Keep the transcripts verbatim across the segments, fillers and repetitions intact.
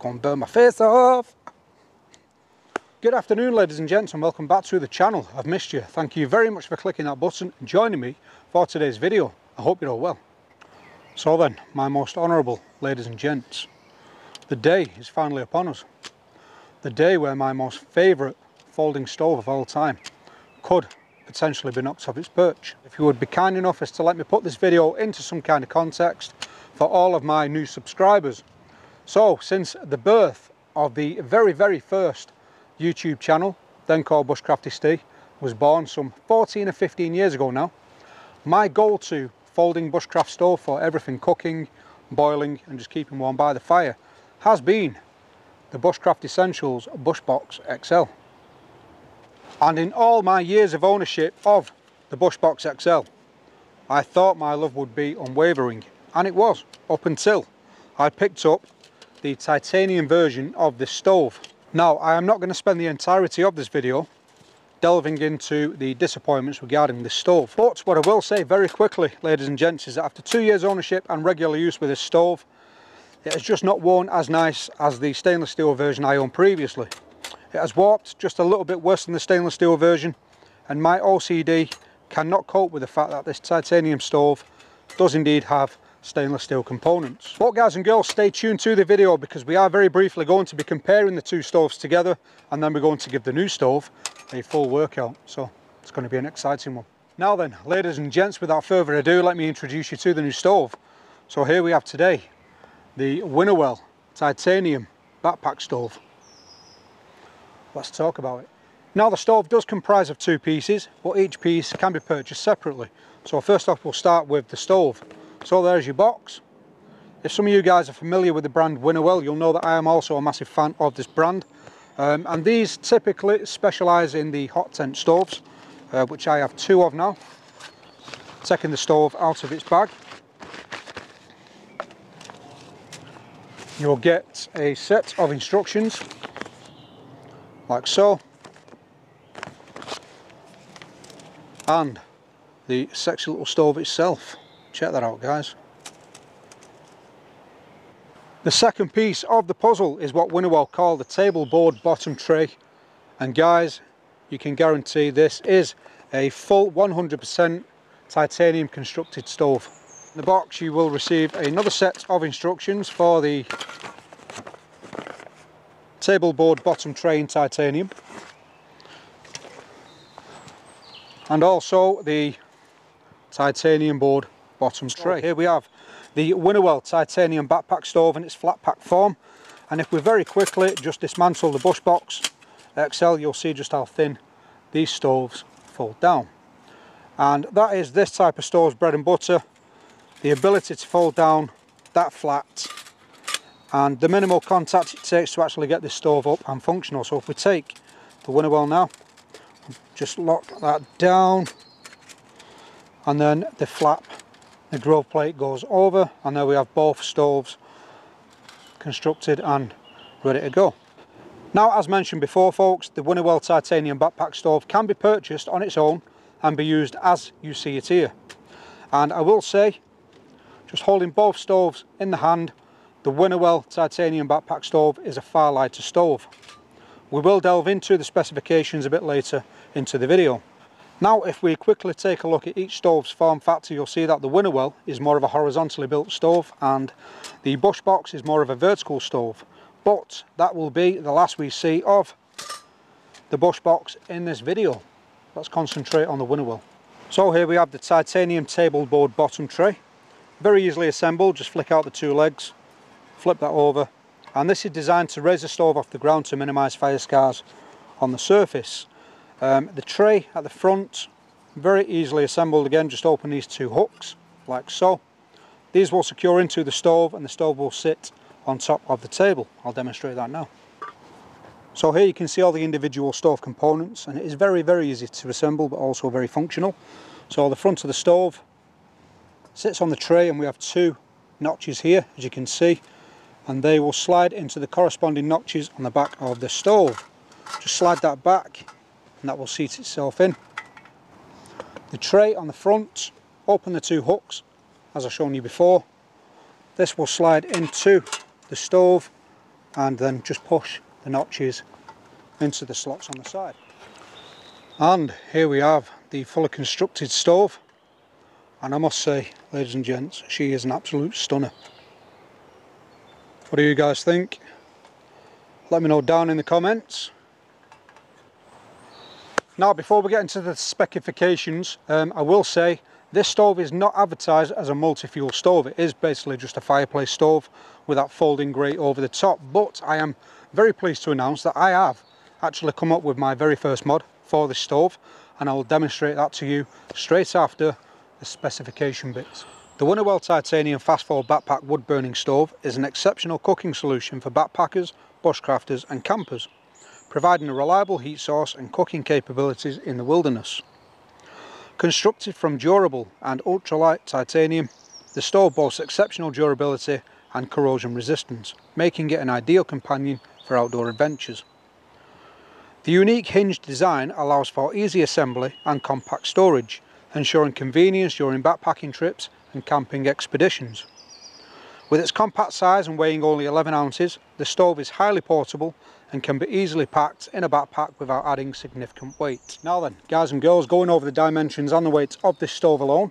gonna burn my face off. Good afternoon ladies and gents, and welcome back to the channel. I've missed you. Thank you very much for clicking that button and joining me for today's video. I hope you're all well. So then, my most honourable ladies and gents, the day is finally upon us. The day where my most favourite folding stove of all time could potentially be knocked off its perch. If you would be kind enough as to let me put this video into some kind of context for all of my new subscribers. So since the birth of the very very first YouTube channel, then called Bushcraft With Ste, was born some fourteen or fifteen years ago now, my goal to folding bushcraft stove for everything cooking, boiling and just keeping warm by the fire has been the Bushcraft Essentials Bushbox X L. And in all my years of ownership of the Bushbox X L, I thought my love would be unwavering, and it was, up until I picked up the titanium version of this stove. Now, I am not going to spend the entirety of this video delving into the disappointments regarding this stove, but what I will say very quickly, ladies and gents, is that after two years ownership and regular use with this stove, it has just not worn as nice as the stainless steel version I owned previously. It has warped just a little bit worse than the stainless steel version, and my O C D cannot cope with the fact that this titanium stove does indeed have stainless steel components. But guys and girls, stay tuned to the video, because we are very briefly going to be comparing the two stoves together, and then we're going to give the new stove a full workout. So it's going to be an exciting one. Now then, ladies and gents, without further ado, let me introduce you to the new stove. So here we have today the Winnerwell Titanium Backpack Stove. Let's talk about it. Now, the stove does comprise of two pieces, but each piece can be purchased separately. So first off, we'll start with the stove. So there's your box. If some of you guys are familiar with the brand Winnerwell, you'll know that I am also a massive fan of this brand. Um, and these typically specialise in the hot tent stoves, uh, which I have two of now. Taking the stove out of its bag, you'll get a set of instructions, like so, and the sexy little stove itself. Check that out, guys. The second piece of the puzzle is what Winnerwell call the table board bottom tray, and guys, you can guarantee this is a full one hundred percent titanium constructed stove. In the box you will receive another set of instructions for the table board bottom tray in titanium, and also the titanium board bottom tray. Here we have the Winnerwell Titanium Backpack Stove in its flat pack form, and if we very quickly just dismantle the Bushbox X L, you'll see just how thin these stoves fold down. And that is this type of stove's bread and butter, the ability to fold down that flat, and the minimal contact it takes to actually get this stove up and functional. So if we take the Winnerwell now, just lock that down, and then the flap, the grove plate goes over, and there we have both stoves constructed and ready to go. Now, as mentioned before folks, the Winnerwell Titanium Backpack Stove can be purchased on its own and be used as you see it here. And I will say, just holding both stoves in the hand, the Winnerwell Titanium Backpack Stove is a far lighter stove. We will delve into the specifications a bit later into the video. Now, if we quickly take a look at each stove's form factor, you'll see that the Winnerwell is more of a horizontally built stove and the Bushbox is more of a vertical stove. But that will be the last we see of the Bushbox in this video. Let's concentrate on the Winnerwell. So here we have the titanium tableboard bottom tray. Very easily assembled, just flick out the two legs, flip that over, and this is designed to raise the stove off the ground to minimise fire scars on the surface. Um, the tray at the front, very easily assembled again, just open these two hooks, like so. These will secure into the stove and the stove will sit on top of the table. I'll demonstrate that now. So here you can see all the individual stove components, and it is very very easy to assemble but also very functional. So the front of the stove sits on the tray, and we have two notches here, as you can see, and they will slide into the corresponding notches on the back of the stove. Just slide that back and that will seat itself in. The tray on the front, open the two hooks as I've shown you before, this will slide into the stove and then just push the notches into the slots on the side. And here we have the fully constructed stove, and I must say, ladies and gents, she is an absolute stunner. What do you guys think? Let me know down in the comments. Now, before we get into the specifications, um, I will say this stove is not advertised as a multi-fuel stove. It is basically just a fireplace stove with that folding grate over the top. But I am very pleased to announce that I have actually come up with my very first mod for this stove, and I will demonstrate that to you straight after the specification bits. The Winnerwell Titanium Fast Fall Backpack Wood Burning Stove is an exceptional cooking solution for backpackers, bushcrafters and campers, providing a reliable heat source and cooking capabilities in the wilderness. Constructed from durable and ultralight titanium, the stove boasts exceptional durability and corrosion resistance, making it an ideal companion for outdoor adventures. The unique hinged design allows for easy assembly and compact storage, ensuring convenience during backpacking trips and camping expeditions. With its compact size and weighing only eleven ounces, the stove is highly portable and can be easily packed in a backpack without adding significant weight. Now then, guys and girls, going over the dimensions and the weight of this stove alone,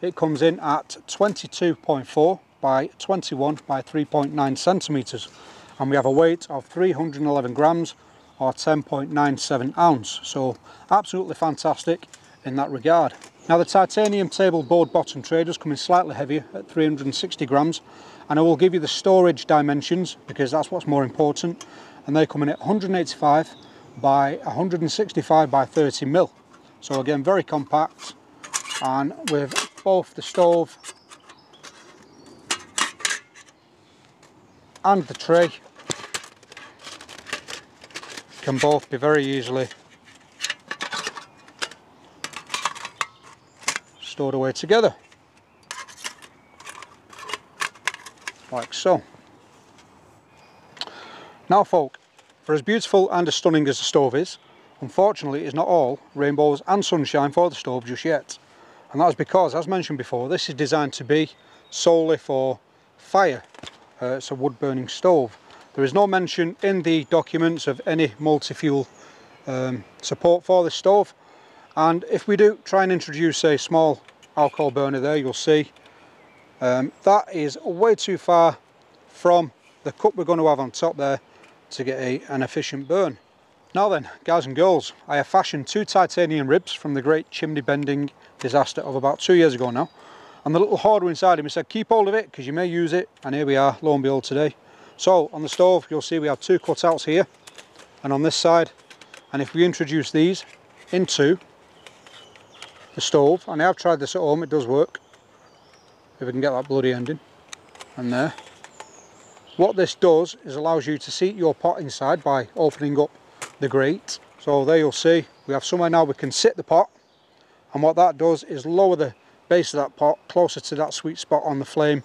it comes in at twenty-two point four by twenty-one by three point nine centimeters, and we have a weight of three hundred eleven grams or ten point nine seven ounce, so absolutely fantastic in that regard. Now, the titanium table board bottom tray does come in slightly heavier at three hundred sixty grams, and I will give you the storage dimensions because that's what's more important, and they come in at one hundred eighty-five by one hundred sixty-five by thirty mil. So again, very compact, and with both the stove and the tray can both be very easily stored away together, like so. Now folk, for as beautiful and as stunning as the stove is, unfortunately it is not all rainbows and sunshine for the stove just yet. And that is because, as mentioned before, this is designed to be solely for fire. Uh, it's a wood burning stove. There is no mention in the documents of any multi-fuel um, support for this stove. And if we do try and introduce a small alcohol burner there, you'll see um, that is way too far from the cup we're going to have on top there to get a, an efficient burn. Now then, guys and girls, I have fashioned two titanium ribs from the great chimney bending disaster of about two years ago now, and the little hoarder inside him said keep hold of it because you may use it, and here we are, lo and behold, today. So on the stove you'll see we have two cutouts here and on this side, and if we introduce these into the stove, and I have tried this at home, it does work, if we can get that bloody ending, and there. What this does is allows you to seat your pot inside by opening up the grate. So there you'll see we have somewhere now we can sit the pot, and what that does is lower the base of that pot closer to that sweet spot on the flame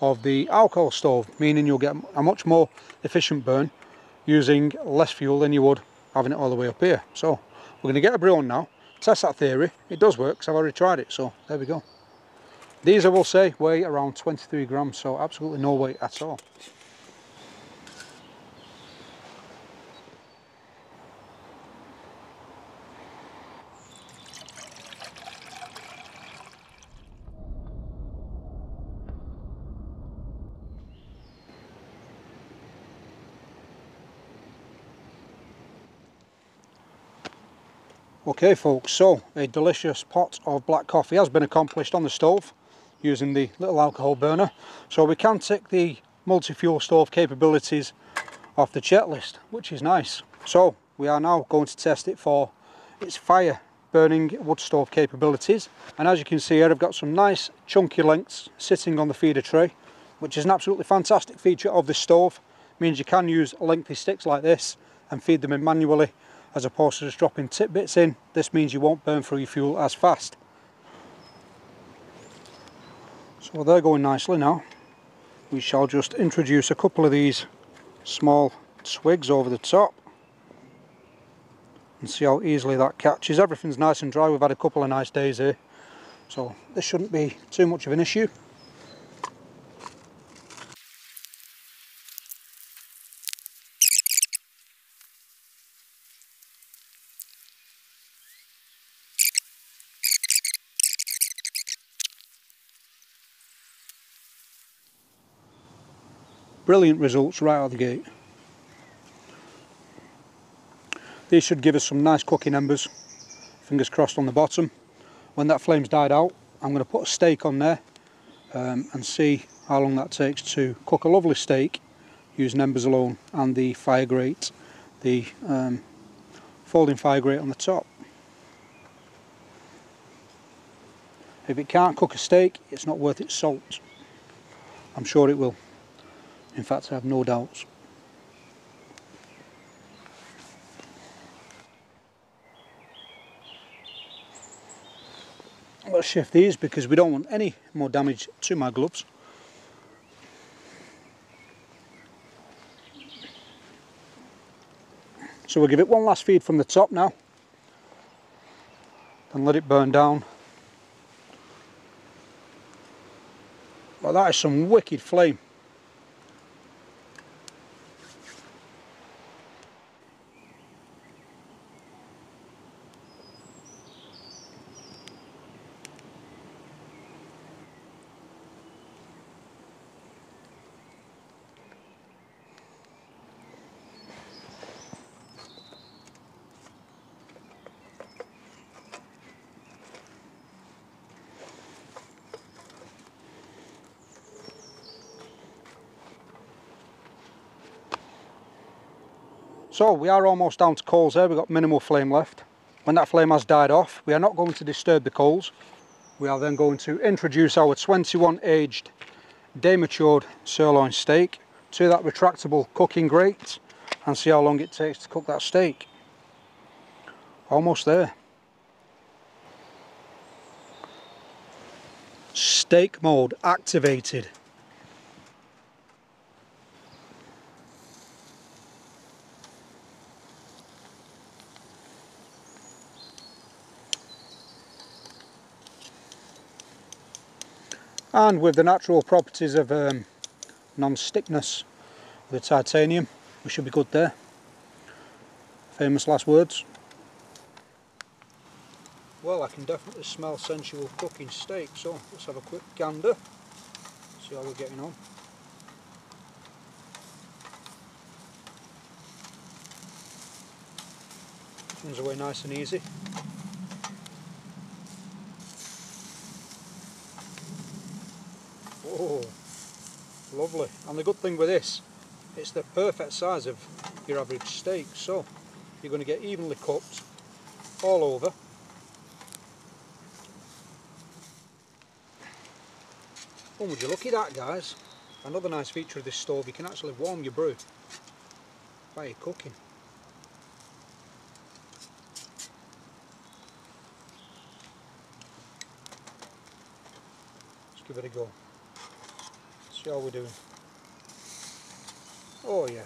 of the alcohol stove, meaning you'll get a much more efficient burn using less fuel than you would having it all the way up here. So we're going to get a brew on now, test that theory. It does work because I've already tried it, so there we go. These, I will say, weigh around twenty-three grams, so absolutely no weight at all. Okay folks, so a delicious pot of black coffee has been accomplished on the stove using the little alcohol burner, so we can tick the multi-fuel stove capabilities off the checklist, which is nice. So we are now going to test it for its fire burning wood stove capabilities, and as you can see here, I've got some nice chunky lengths sitting on the feeder tray, which is an absolutely fantastic feature of this stove. It means you can use lengthy sticks like this and feed them in manually, as opposed to just dropping tip bits in. This means you won't burn through your fuel as fast. So they're going nicely now. We shall just introduce a couple of these small twigs over the top and see how easily that catches. Everything's nice and dry. We've had a couple of nice days here, so this shouldn't be too much of an issue. Brilliant results right out of the gate. These should give us some nice cooking embers, fingers crossed, on the bottom. When that flame's died out, I'm going to put a steak on there um, and see how long that takes to cook a lovely steak using embers alone and the fire grate, the um, folding fire grate on the top. If it can't cook a steak, it's not worth its salt. I'm sure it will. In fact, I have no doubts. I'm going to shift these because we don't want any more damage to my gloves. So we'll give it one last feed from the top now and let it burn down. But that is some wicked flame. So we are almost down to coals there, we've got minimal flame left. When that flame has died off, we are not going to disturb the coals. We are then going to introduce our twenty-one aged, day matured sirloin steak to that retractable cooking grate and see how long it takes to cook that steak. Almost there. Steak mode activated. And with the natural properties of um, non-stickness with the titanium, we should be good there. Famous last words. Well, I can definitely smell sensual cooking steak, so let's have a quick gander, see how we're getting on. Comes away nice and easy. Oh, lovely. And the good thing with this, it's the perfect size of your average steak, so you're going to get evenly cooked all over. Oh, would you look at that, guys. Another nice feature of this stove, you can actually warm your brew while you're cooking. Let's give it a go. See how we're doing. Oh yeah.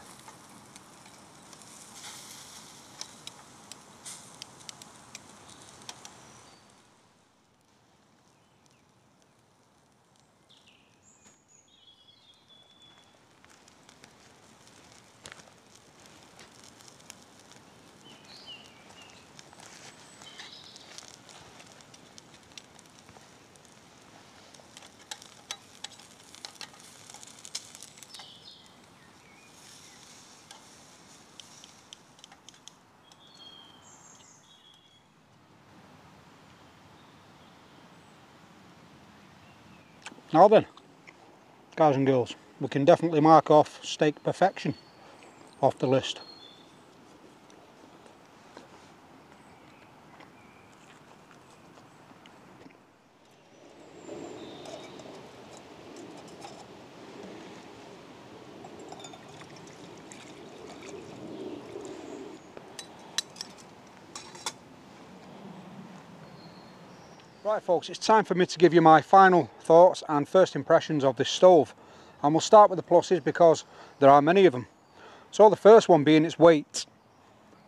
Now then, guys and girls, we can definitely mark off steak perfection off the list. Right folks, it's time for me to give you my final thoughts and first impressions of this stove, and we'll start with the pluses because there are many of them. So the first one being its weight.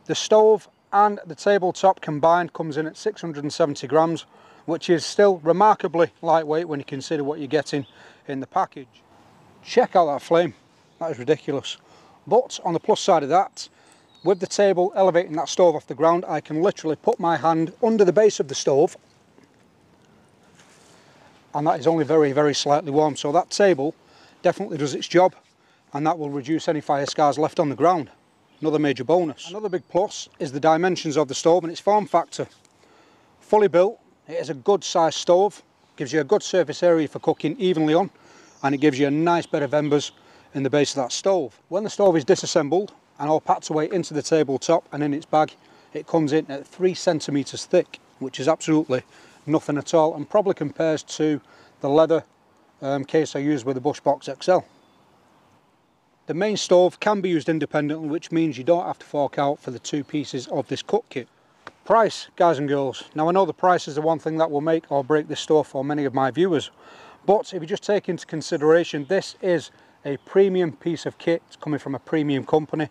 The stove and the tabletop combined comes in at six hundred and seventy grams, which is still remarkably lightweight when you consider what you're getting in the package. Check out that flame, that is ridiculous. But on the plus side of that, with the table elevating that stove off the ground, I can literally put my hand under the base of the stove, and that is only very, very slightly warm, so that table definitely does its job and that will reduce any fire scars left on the ground. Another major bonus. Another big plus is the dimensions of the stove and its form factor. Fully built, it is a good sized stove, gives you a good surface area for cooking evenly on, and it gives you a nice bed of embers in the base of that stove. When the stove is disassembled and all packed away into the tabletop and in its bag, it comes in at three centimetres thick, which is absolutely nothing at all, and probably compares to the leather um, case I used with the Bushbox X L. The main stove can be used independently, which means you don't have to fork out for the two pieces of this cook kit. Price, guys and girls. Now, I know the price is the one thing that will make or break this stove for many of my viewers, but if you just take into consideration, this is a premium piece of kit. It's coming from a premium company.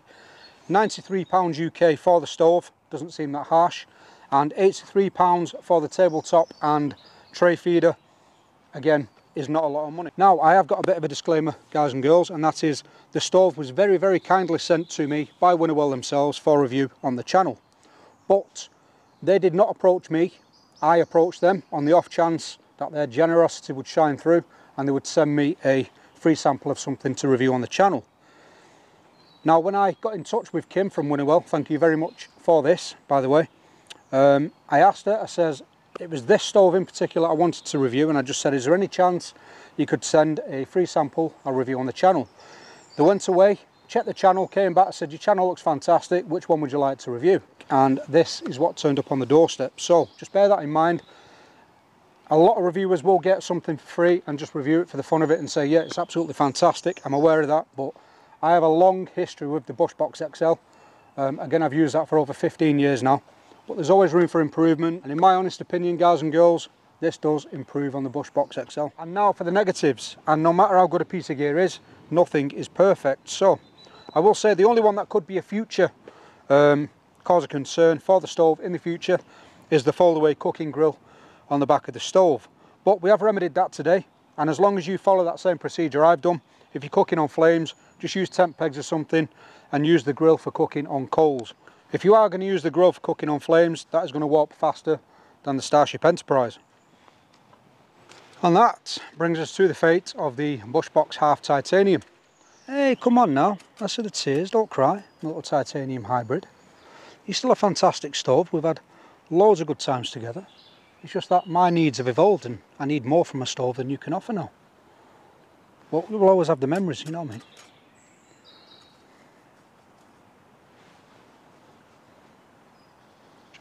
ninety-three pounds U K for the stove, doesn't seem that harsh, and eighty-three pounds for the tabletop and tray feeder, again, is not a lot of money. Now, I have got a bit of a disclaimer, guys and girls, and that is the stove was very, very kindly sent to me by Winnerwell themselves for review on the channel. But they did not approach me. I approached them on the off chance that their generosity would shine through and they would send me a free sample of something to review on the channel. Now, when I got in touch with Kim from Winnerwell, thank you very much for this, by the way, um, I asked her, I says, it was this stove in particular I wanted to review, and I just said, is there any chance you could send a free sample or review on the channel? They went away, checked the channel, came back, said, your channel looks fantastic, which one would you like to review? And this is what turned up on the doorstep. So just bear that in mind. A lot of reviewers will get something for free and just review it for the fun of it and say, yeah, it's absolutely fantastic. I'm aware of that, but I have a long history with the Bushbox X L. Um, again, I've used that for over fifteen years now. But there's always room for improvement, and in my honest opinion, guys and girls, this does improve on the Bushbox X L. And now for the negatives, and no matter how good a piece of gear is, nothing is perfect. So I will say the only one that could be a future um, cause of concern for the stove in the future is the fold-away cooking grill on the back of the stove. But we have remedied that today, and as long as you follow that same procedure I've done, if you're cooking on flames, just use tent pegs or something and use the grill for cooking on coals. If you are going to use the grill for cooking on flames, that is going to warp faster than the Starship Enterprise. And that brings us to the fate of the Bushbox Half Titanium. Hey, come on now, that's the tears, don't cry, little titanium hybrid. It's still a fantastic stove, we've had loads of good times together. It's just that my needs have evolved and I need more from a stove than you can offer now. But we will always have the memories, you know what I mean?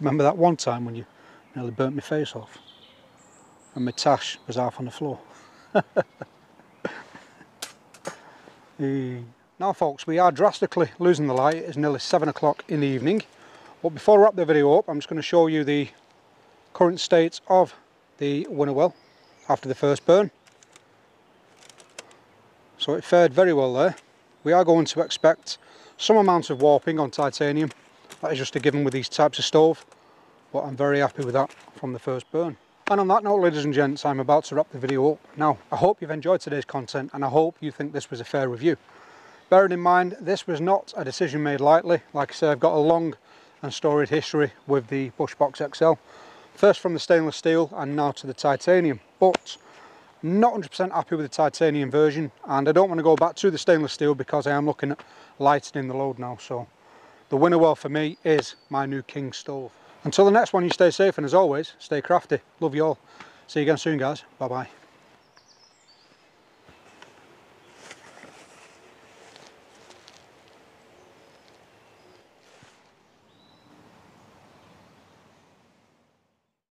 Remember that one time when you nearly burnt my face off and my tash was half on the floor? Now folks, we are drastically losing the light. It's nearly seven o'clock in the evening. But before I wrap the video up, I'm just going to show you the current state of the Winnerwell after the first burn. So it fared very well there. We are going to expect some amount of warping on titanium. That is just a given with these types of stove, but I'm very happy with that from the first burn. And on that note, ladies and gents, I'm about to wrap the video up. Now, I hope you've enjoyed today's content, and I hope you think this was a fair review. Bearing in mind, this was not a decision made lightly. Like I say, I've got a long and storied history with the Bushbox X L. First from the stainless steel, and now to the titanium. But not one hundred percent happy with the titanium version, and I don't want to go back to the stainless steel because I am looking at lightening the load now, so... the Winnerwell for me is my new king stove. Until the next one, you stay safe and as always, stay crafty. Love you all. See you again soon, guys. Bye-bye.